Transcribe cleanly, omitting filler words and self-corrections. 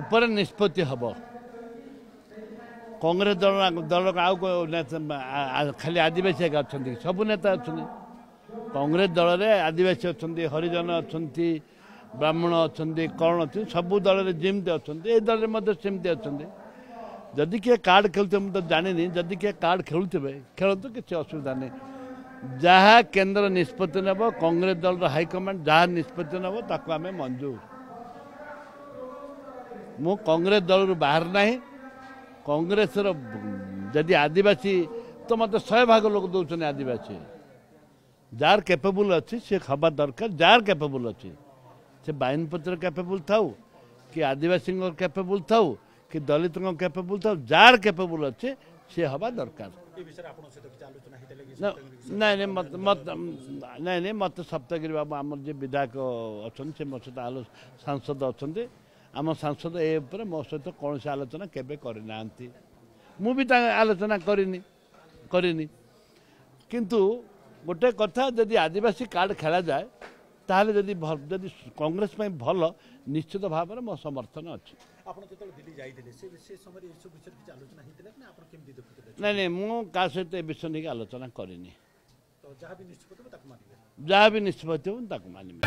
उपरे निष्पत्ति हम कांग्रेस दल दल खाली आदिवासी एक अच्छा सब नेता अच्छा कांग्रेस दल रे आदिवासी अच्छा हरिजन अच्छा ब्राह्मण अच्छा कर्ण अच्छा सब दल में जमी अच्छा ये दल में सेमती अच्छा जदि किए कार्ड खेलते मुझे जानी जदि किए कार्ड खेलुवे खेलतु किसी असुविधा नहीं जहाँ केन्द्र निष्पत्ति नेब कांग्रेस दल हाईकमांड जहाँ निष्पत्ति नेब ताकू आम मंजूर मु कांग्रेस दल रु बाहर ना कांग्रेस जदि आदिवासी तो मत 100 भाग लोक दौरान आदिवासी जार कैपेबुल अच्छी सी हवा दरकार जार कैपेबुल अच्छी से बाइनपत्र कैपेबुल थाऊ कि आदिवासी कैपेबुल थाऊ कि दलित कैपेबुल था जार कैपेबुल अच्छे सी हवा दरकार ना मत सप्तगिरी बाबू आम जी विधायक अच्छा से मो सहित सांसद अच्छा आम सांसद ए मो सहित कौन से आलोचना केवे करना मुझे आलोचना करनी किंतु गोटे कथा जदि आदिवासी कार्ड खेला जाए ताहले जदि कांग्रेस में भल निश्चित भाव में मो समर्थन अच्छी ना नहीं मुझे सहित विषय नहीं आलोचना करनी जहाँ भी निष्पत्ति हो मानवी।